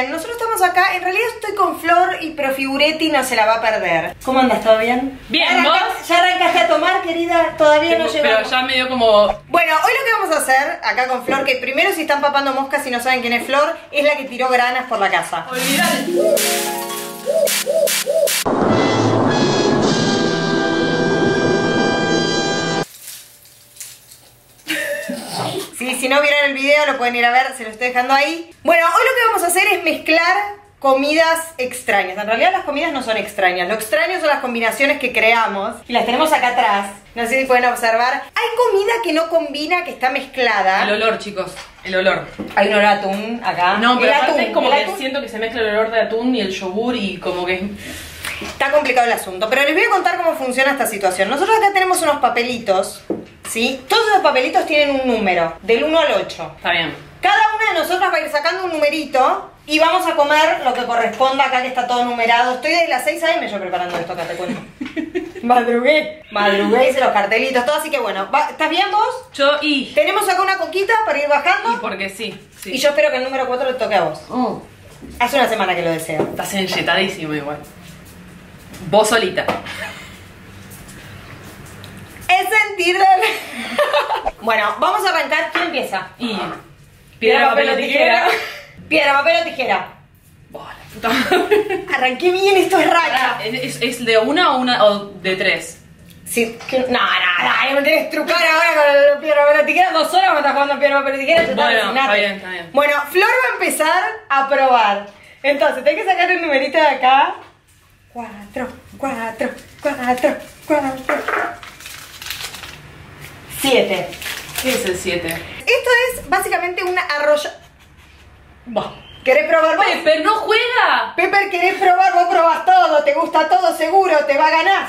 bien, nosotros estamos acá, en realidad estoy con Flor y Profiguretti no se la va a perder. ¿Cómo andas? ¿Todo bien? Bien, ¿vos? ¿Ya arrancaste a tomar, querida? Todavía no llegamos. Pero ya me dio como... Bueno, hoy lo que vamos a hacer acá con Flor, que primero si están papando moscas y no saben quién es Flor, es la que tiró granas por la casa. Olvidate. Y si no vieron el video lo pueden ir a ver, se lo estoy dejando ahí. Bueno, hoy lo que vamos a hacer es mezclar comidas extrañas. En realidad las comidas no son extrañas, lo extraño son las combinaciones que creamos. Y las tenemos acá atrás, no sé si pueden observar. Hay comida que no combina, que está mezclada. El olor, chicos, el olor. Hay un olor a atún acá. No, pero aparte es como que siento que se mezcla el olor de atún y el yogur y como que... Está complicado el asunto, pero les voy a contar cómo funciona esta situación. Nosotros acá tenemos unos papelitos, ¿sí? Todos los papelitos tienen un número, del 1 al 8. Está bien. Cada una de nosotras va a ir sacando un numerito y vamos a comer lo que corresponda acá, que está todo numerado. Estoy desde las 6 a.m. yo preparando esto acá, te cuento. Madrugué, hice los cartelitos, todo, así que bueno. ¿Estás bien vos? Yo y... Tenemos acá una coquita para ir bajando. Y porque sí. Y yo espero que el número 4 le toque a vos. Hace una semana que lo deseo. Estás enyetadísimo igual. Vos solita. Es sentir la... Bueno, vamos a arrancar. ¿Quién empieza? Y... Piedra, papel o tijera. Piedra, papel o tijera. Oh, la puta madre. Arranqué bien, esto es racha. ¿Es de una o de tres? Sí. No, me tenés que trucar ahora con la piedra, papel o tijera. 2 horas me estás jugando piedra, papel o tijera. Bueno, está bien. Bueno, Flor va a empezar a probar. Entonces, tenés que sacar el numerito de acá. 4, 4, 4, 4. 7. ¿Qué es el 7? Esto es básicamente una arrolla... ¿Querés probar vos? Pepper, no juega. Pepper, ¿querés probar? Vos probás todo, te gusta todo seguro, te va a ganar.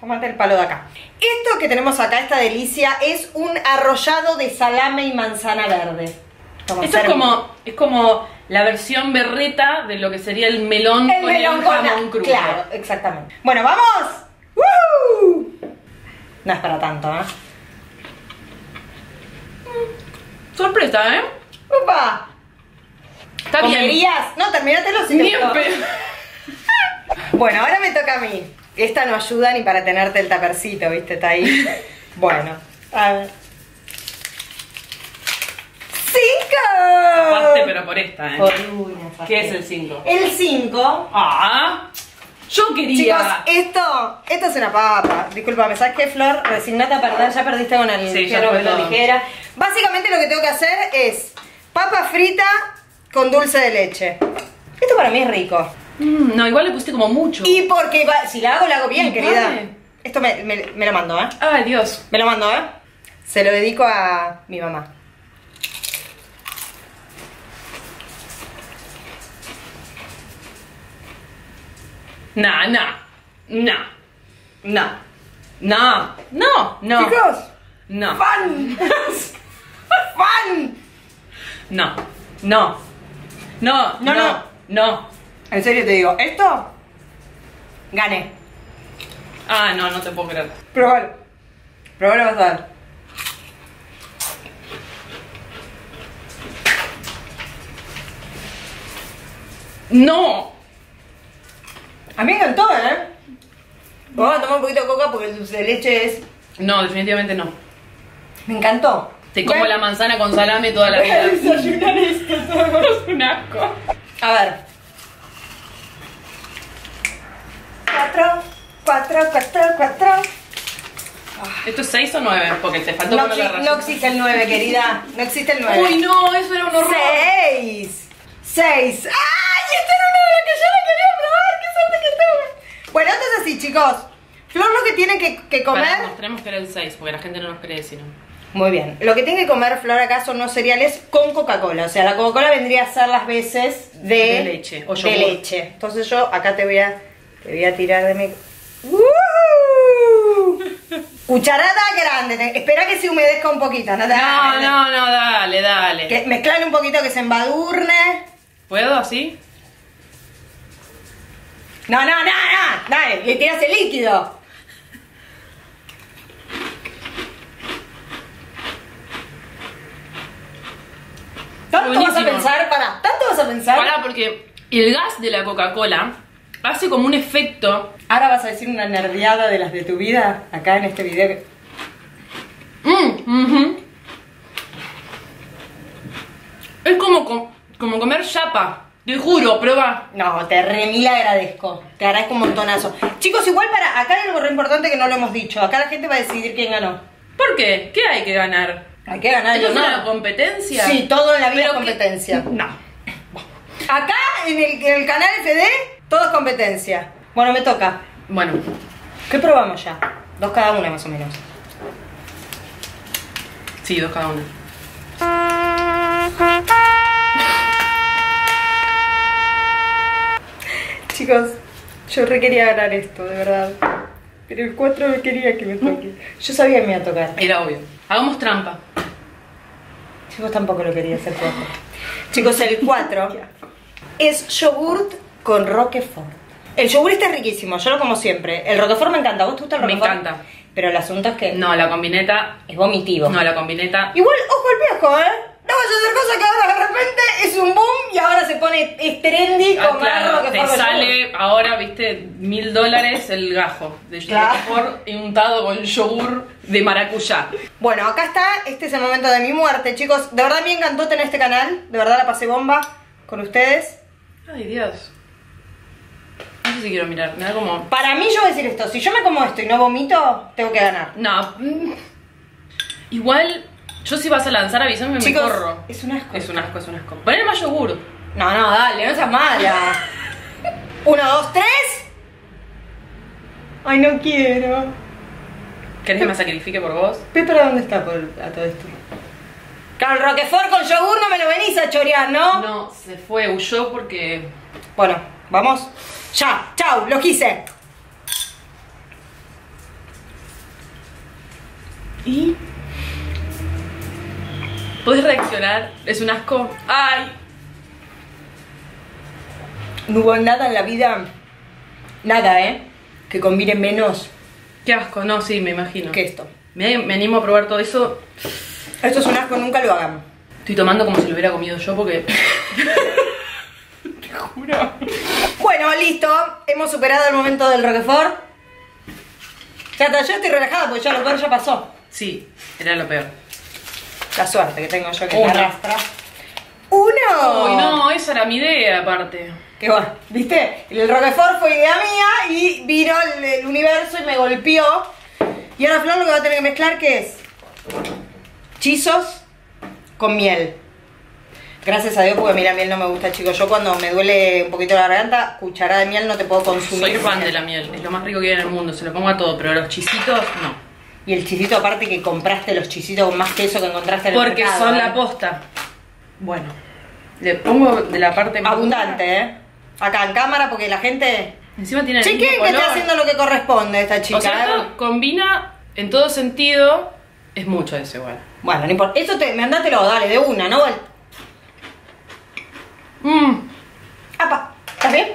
Tómate el palo de acá. Esto que tenemos acá, esta delicia, es un arrollado de salame y manzana verde. Esto es como la versión berreta de lo que sería el melón con el jamón crudo. Claro, exactamente. Bueno, ¡vamos! ¡Woo! No es para tanto, ¿eh? Sorpresa, ¿eh? ¡Upa! ¿Está bien? ¿Comerías? No, terminatelo si te gustó. Bueno, ahora me toca a mí. Esta no ayuda ni para tenerte el tapercito, ¿viste? Está ahí. Bueno, a ver. 5. Tapaste, pero por esta, ¿eh? ¿Qué es el 5? El 5. Ah, yo quería. Chicos, esto es una papa. Disculpame, ¿sabes qué, Flor? Resignate a perder, ya perdiste con el piedra, papel o tijera. Básicamente lo que tengo que hacer es papa frita con dulce de leche. Esto para mí es rico. No, igual le pusiste como mucho. Y porque si la hago bien, querida. Vale. Esto me lo mando, ¿eh? Ay, Dios. Me lo mando, ¿eh? Se lo dedico a mi mamá. No. Chicos. No. ¡Fan! No. En serio te digo, esto... Gané. Ah, no te puedo creer. Probar vas a ver. No. A mí me encantó, ¿eh? Vamos a tomar un poquito de coca porque el dulce de leche es... No, definitivamente no. Me encantó. Te como la manzana con salame toda la vida. Voy a desayunar esto, todo es un asco. A ver. 4, 4, 4, 4. ¿Esto es 6 o 9? Porque te faltó una razón. No existe el 9, querida. No existe el 9. Uy, no, eso era un horror. 6. ¡Ay! Esto era una de las que yo no quería probar. ¡Qué suerte que tengo! Bueno, entonces sí, chicos. Flor lo que tiene que comer... Bueno, tenemos que era el 6, porque la gente no nos cree, sino... Muy bien. Lo que tiene que comer Flor acá son unos cereales con Coca-Cola. O sea, la Coca-Cola vendría a ser las veces de leche. O yogur. De leche. Entonces yo acá te voy a tirar de mi... ¡Uh! Cucharada grande. Espera que se humedezca un poquito. No, dale. Que mezclale un poquito, que se embadurne. ¿Puedo así? No. Dale, le tiras el líquido. ¿Tanto vas a pensar? Para, porque el gas de la Coca-Cola hace como un efecto. Ahora vas a decir una nerviada de las de tu vida acá en este video. Es como comer chapa. Te juro, prueba. No, te remil agradezco. Te agradezco un montonazo. Chicos, igual para acá hay algo re importante que no lo hemos dicho. Acá la gente va a decidir quién ganó. ¿Por qué? ¿Qué hay que ganar? Hay que ganar. ¿Es una competencia? Sí, todo en la vida es competencia. No. Acá, en el canal FD, todo es competencia. Bueno, me toca. Bueno. ¿Qué probamos ya? Dos cada una, más o menos. Sí, dos cada una. Chicos, yo re quería ganar esto, de verdad. Pero el 4 no quería que me toque. Yo sabía que me iba a tocar. Era obvio. Hagamos trampa. Chicos, tampoco lo quería hacer poco. Chicos, el 4 es yogurt con roquefort. El yogur está riquísimo, yo lo como siempre. El roquefort me encanta. ¿Vos te gusta el roquefort? Me encanta. Pero el asunto es que... No, la combineta... Es vomitivo. No, la combineta... Igual, ojo al piojo, ¿eh? No vaya a hacer cosas que ahora de repente es un boom y ahora se pone trendy con claro, lo que te sale yogur. Ahora, viste, $1000 el gajo de yogur untado con yogur de maracuyá. Bueno, acá está, este es el momento de mi muerte, chicos. De verdad me encantó tener este canal, de verdad la pasé bomba con ustedes. Ay, Dios. No sé si quiero mirar, me da como... Para mí yo voy a decir esto, si yo me como esto y no vomito, tengo que ganar. No, igual... Yo si vas a lanzar, avísame, me corro. Es un asco. Es un asco, es un asco. Ponle más yogur. No, no, dale, no seas mala. 1, 2, 3. Ay, no quiero. ¿Querés que me sacrifique por vos? ¿Pero dónde está a todo esto? Claro, el roquefort con yogur no me lo venís a chorear, ¿no? No, se fue, huyó porque... Bueno, vamos. Ya, chau, lo quise. ¿Y? ¿Podés reaccionar? Es un asco. ¡Ay! No hubo nada en la vida. Nada, ¿eh? Que combine menos. Qué asco, no, sí, me imagino. Que esto. Me animo a probar todo eso. Esto es un asco, nunca lo hagan. Estoy tomando como si lo hubiera comido yo porque... Te juro. Bueno, listo. Hemos superado el momento del roquefort. Ya está, yo estoy relajada porque ya lo peor ya pasó. Sí, era lo peor. La suerte que tengo yo que me arrastra. ¡Uno! Uy, no, esa era mi idea, aparte. Qué bueno, ¿viste? El roquefort fue idea mía y vino el universo y me golpeó. Y ahora Flor lo que va a tener que mezclar, ¿qué es? Chizos con miel. Gracias a Dios, porque a mí la miel no me gusta, chicos. Yo cuando me duele un poquito la garganta, cucharada de miel no te puedo consumir. Soy fan de la miel, es lo más rico que hay en el mundo. Se lo pongo a todo, pero los chisitos, no. Y el chisito, aparte que compraste los chisitos con más queso que encontraste en el mercado. Porque son la posta. Bueno, le pongo de la parte más abundante, ¿eh? Acá en cámara, porque la gente... Encima tiene el mismo color. Chequen que está haciendo lo que corresponde esta chica. O sea, esto combina en todo sentido. Es mucho desigual. Bueno, no importa. Esto te... Mandátelo, dale, de una, ¿no? ¡Apa! ¿Estás bien?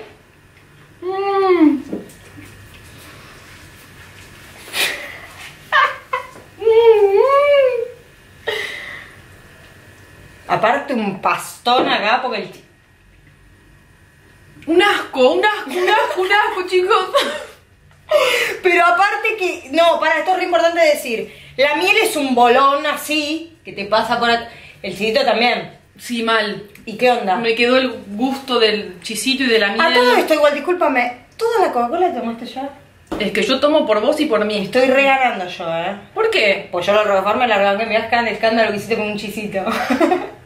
Aparte un pastón acá porque el... Un asco, chicos. Pero aparte que... No, para, esto es re importante decir. La miel es un bolón así, que te pasa por acá. El chisito también. Sí, mal. ¿Y qué onda? Me quedó el gusto del chisito y de la miel. A todo esto igual, discúlpame. ¿Toda la Coca-Cola tomaste ya? Es que yo tomo por vos y por mí. Estoy re ganando yo, ¿eh? ¿Por qué? Pues yo lo robar me la regalé. Mirá acá en el escándalo que hiciste con un chisito.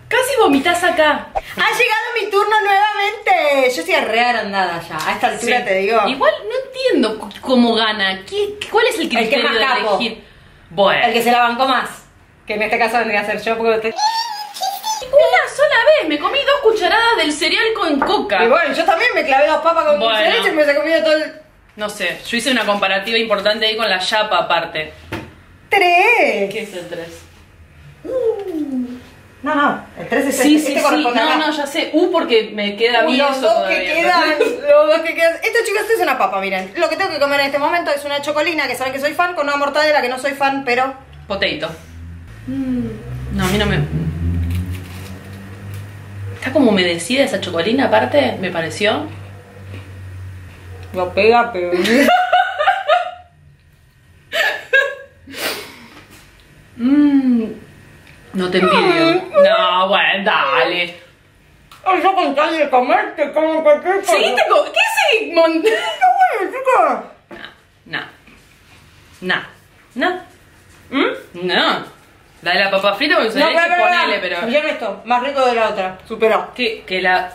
Casi vomitas acá. Ha llegado mi turno nuevamente. Yo estoy re agrandada ya. A esta altura sí. Te digo. Igual no entiendo cómo gana. ¿Cuál es el criterio de elegir? Bueno. El que se la bancó más. Que en este caso vendría a ser yo porque usted... Una sola vez me comí 2 cucharadas del cereal con coca. Y bueno, yo también me clavé 2 papas con cereal y me he comido todo el... No sé, yo hice una comparativa importante ahí con la chapa aparte. ¡3! ¿Qué es el 3? No, no, el 3 es sí, corresponde no, acá. No, ya sé. Porque me queda bien eso todavía. Los dos que quedan. Esto, chicos, esto es una papa, miren. Lo que tengo que comer en este momento es una chocolina, que saben que soy fan, con una mortadela, que no soy fan, pero... Potato. No, a mí no me... Está como humedecida esa chocolina, aparte, me pareció. No pega, pero... No te envidio. No, bueno, dale. Eso con tal de comerte, como que te... ¿Seguiste con...? ¿Qué seguí? Bueno, chica. No, no, no, no. La de la papa frita con su leche, ponele, pero... Ya no esto, más rico de la otra, superó. Que la...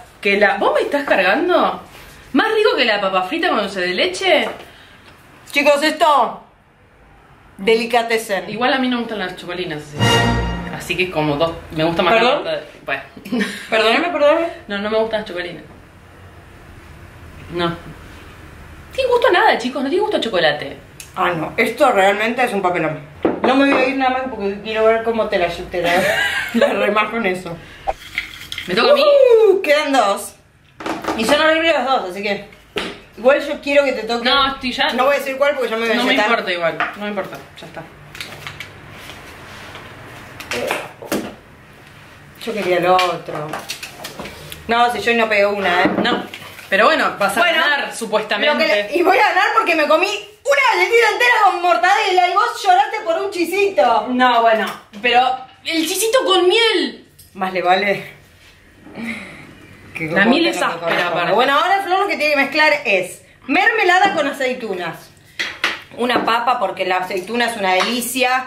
¿Vos me estás cargando? ¿Más rico que la papa frita con dulce de leche? Chicos, esto... Delicatessen. Igual a mí no me gustan las chocolinas, así que como dos... Me gusta más... ¿Perdón? La... Bueno. Perdóname. No me gustan las chocolinas. No. No tiene gusto a nada, chicos, no tiene gusto a chocolate. Ah, no, esto realmente es un papelón. No me voy a ir nada más porque quiero ver cómo te la remajo en eso. ¿Me toca a mí? Quedan dos. Y son horribles los dos, así que... Igual yo quiero que te toque... No, estoy ya... No voy a decir cuál porque ya me voy a No lletar. Me importa igual, no me importa, ya está. Yo quería el otro. No, si yo no pego una, ¿eh? No. Pero bueno, vas a ganar, supuestamente. Y voy a ganar porque me comí una galletita entera con mortadela y vos lloraste por un chisito. No, bueno, pero el chisito con miel. Más le vale. La miel es áspera, aparte. Bueno, ahora Flor lo que tiene que mezclar es mermelada con aceitunas. Una papa, porque la aceituna es una delicia.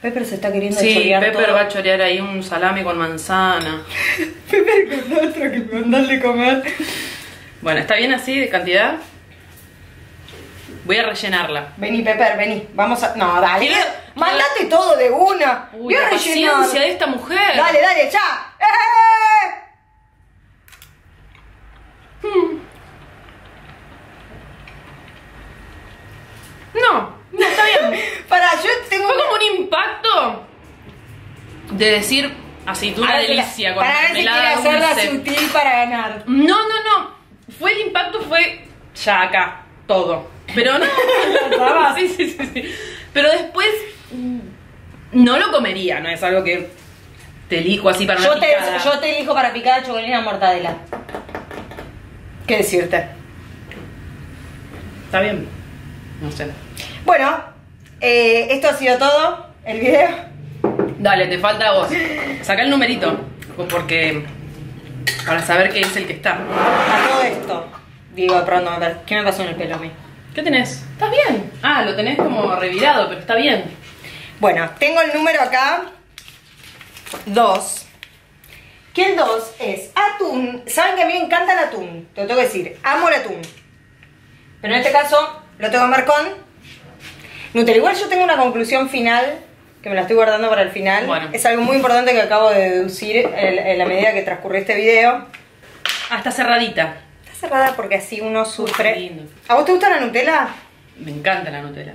Pepper se está queriendo chorear todo. Sí, Pepper va a chorear ahí un salame con manzana. Pepper con otro que me mandan de comer. Bueno, ¿está bien así de cantidad? Voy a rellenarla. Vení, Pepper, vení. Vamos a... No, dale. Mandate todo de una. Uy, la paciencia de esta mujer. Dale, dale, ya. No, está bien. Yo tengo... Fue como un impacto de decir aceituna ahora delicia la, con para ver si quiere hacerla sutil para ganar. No. Fue el impacto, fue ya acá, todo. Pero no. Sí. Pero después no lo comería, no es algo que te elijo así para una picada. Yo te elijo para picada chocolina mortadela. ¿Qué decirte? Está bien. No sé. Bueno. Esto ha sido todo, el video. Dale, te falta a vos. Saca el numerito, porque para saber qué es el que está. A todo esto, digo, pronto, a ver, ¿qué me pasó en el pelo a mí? ¿Qué tenés? ¿Estás bien? Ah, lo tenés como revirado, pero está bien. Bueno, tengo el número acá, 2. Que el 2 es atún. Saben que a mí me encanta el atún, te lo tengo que decir, amo el atún. Pero en este caso, lo tengo que amar con... Nutella. Igual yo tengo una conclusión final, que me la estoy guardando para el final. Bueno. Es algo muy importante que acabo de deducir en la medida que transcurrió este video. Ah, está cerradita. Está cerrada porque así uno sufre. Qué lindo. ¿A vos te gusta la Nutella? Me encanta la Nutella.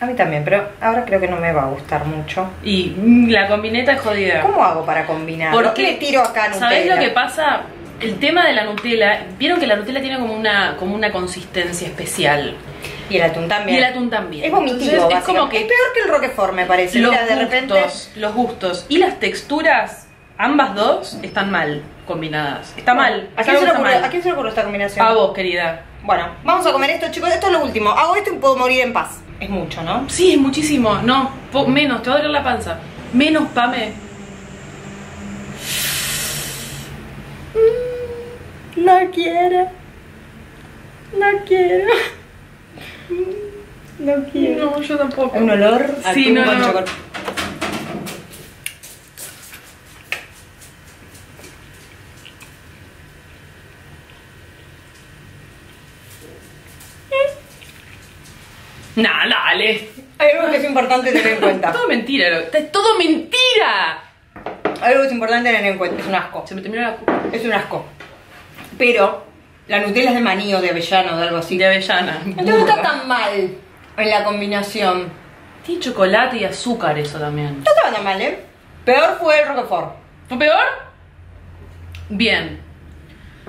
A mí también, pero ahora creo que no me va a gustar mucho. Y la combineta es jodida. ¿Cómo hago para combinar? ¿Por qué le tiro acá Nutella? ¿Sabés lo que pasa? El tema de la Nutella, vieron que la Nutella tiene como una consistencia especial. Y el atún también. Es vomitivo. Entonces, es como que es peor que el Roquefort, me parece. Mira, de repente los gustos y las texturas, ambas dos, están mal combinadas. Está mal. ¿A quién se le ocurrió esta combinación? A vos, querida. Bueno, vamos a comer esto, chicos. Esto es lo último. Hago esto y puedo morir en paz. Es mucho, ¿no? Sí, es muchísimo. No, menos. Te va a doler la panza. Menos, Pame. No quiero. No quiero. No, yo tampoco. Un olor a atún con chocolate. Nah, dale. Hay algo que es importante tener en cuenta. Todo mentira. Es todo mentira. Algo que es importante tener en cuenta. Es un asco. Se me terminó la culpa. Es un asco. Pero... La Nutella es de maní o de avellana o de algo así. De avellana. No está tan mal en la combinación. Tiene chocolate y azúcar eso también. No estaba tan mal, ¿eh? Peor fue el Roquefort. ¿Fue peor? Bien.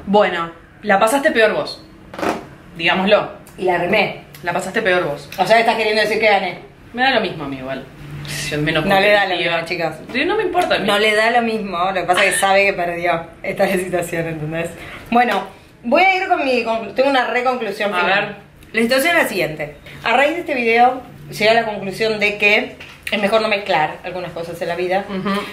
Bueno, la pasaste peor vos. Digámoslo. Y la remé. La pasaste peor vos. O sea, estás queriendo decir que gané. Me da lo mismo a mí igual. competición, menos competitiva. No le da lo mismo, chicos. No me importa. No le da lo mismo, lo que pasa es que sabe que perdió. Esta es la situación, ¿entendés? Bueno, voy a ir con mi... Tengo una reconclusión final. A ver. La situación es la siguiente. A raíz de este video, llegué a la conclusión de que es mejor no mezclar algunas cosas en la vida.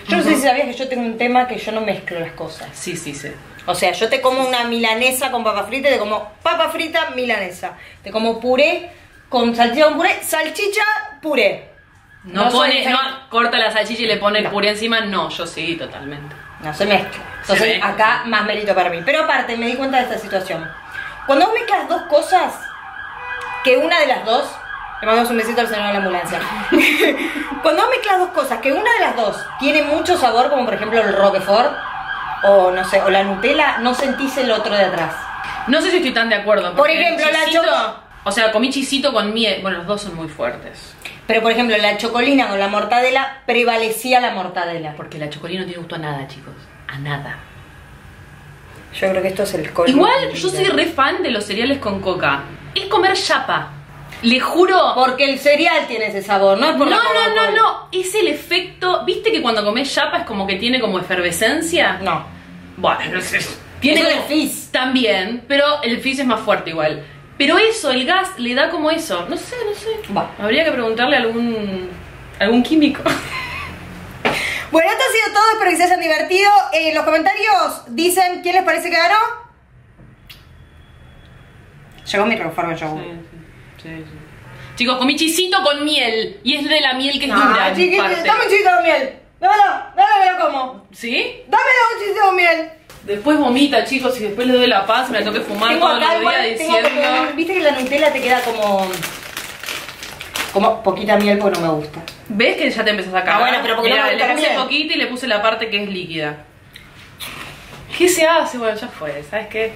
Yo no sé si sabías que yo tengo un tema que yo no mezclo las cosas. Sí, sí, sí. O sea, yo te como una milanesa con papa frita y te como papa frita milanesa. Te como puré con salchicha con puré, salchicha puré. No pone, no corta la salchicha y le pone el puré encima. No, yo sí, totalmente. No se mezcla. Entonces acá más mérito para mí. Pero aparte, me di cuenta de esta situación. Cuando vos mezclas dos cosas, que una de las dos... Le mandamos un besito al señor de la ambulancia. Cuando mezclas dos cosas, que una de las dos tiene mucho sabor, como por ejemplo el Roquefort, o no sé, o la Nutella, no sentís el otro de atrás. No sé si estoy tan de acuerdo. Por ejemplo, chisito, la choco... O sea, comí chisito con miel. Bueno, los dos son muy fuertes. Pero por ejemplo, la chocolina con la mortadela, prevalecía la mortadela. Porque la chocolina no tiene gusto a nada, chicos. A nada. Yo creo que esto es el colmo. Igual, yo soy re fan de los cereales con coca. Es comer chapa. Le juro. Porque el cereal tiene ese sabor, ¿no? Es por no. Es el efecto. ¿Viste que cuando comés chapa es como que tiene como efervescencia? No. Bueno, no sé. Tiene como el fizz. También, pero el fizz es más fuerte igual. Pero eso, el gas, le da como eso. No sé, no sé. Va. Habría que preguntarle a algún químico. Bueno, esto ha sido todo. Espero que se hayan divertido. En los comentarios dicen quién les parece que ganó. Llegó mi reforma, yo. Sí. Chicos, comí chisito con miel. Y es de la miel que es dura. Dame un chisito con miel. Dámelo, que lo como. ¿Sí? Dámelo un chisito con miel. Después vomita, chicos, y después le doy la paz. Me la tengo que fumar todos los días diciendo. Viste que la Nutella te queda como poquita miel, porque no me gusta. ¿Ves que ya te empezás a cagar? Bueno, pero porque no me gusta. Le puse poquita y le puse la parte que es líquida. ¿Qué se hace? Bueno, ya fue, ¿sabes qué?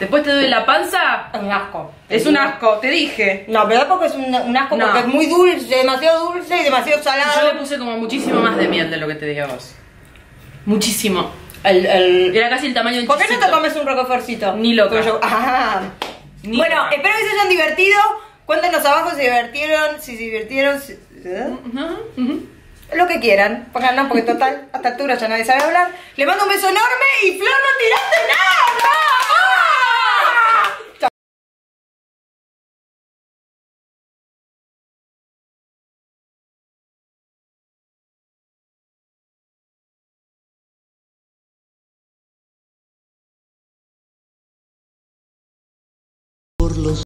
Después te doy la panza. Es un asco. Es un asco, te dije. No, pero tampoco es un asco porque es muy dulce, demasiado dulce y demasiado salado. Yo le puse como muchísimo más de miel de lo que te dije a vos. Muchísimo. Era casi el tamaño de un chisito. ¿Por qué no te comes un roquefortcito? Ni loco. Bueno, espero que se hayan divertido. Cuéntenos abajo si se divertieron, lo que quieran. Porque total, a esta altura ya nadie sabe hablar. Les mando un beso enorme y Flor, no tiraste nada.